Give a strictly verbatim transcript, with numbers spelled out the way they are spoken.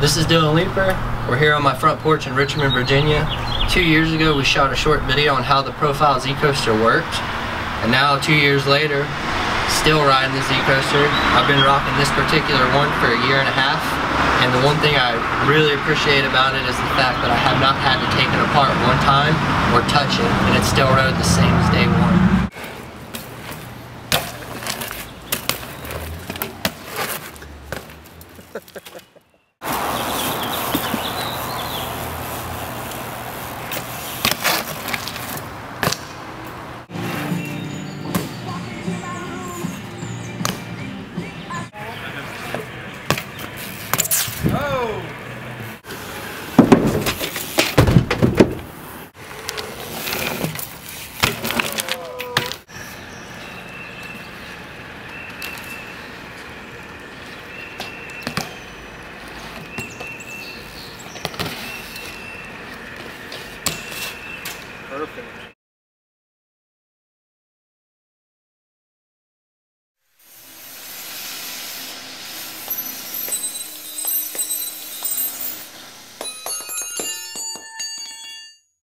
This is Dillon Leeper. We're here on my front porch in Richmond, Virginia. Two years ago, we shot a short video on how the Profile Z Coaster worked. And now, two years later, still riding the Z Coaster. I've been rocking this particular one for a year and a half. And the one thing I really appreciate about it is the fact that I have not had to take it apart one time or touch it. And it still rode the same as day one. Perfect.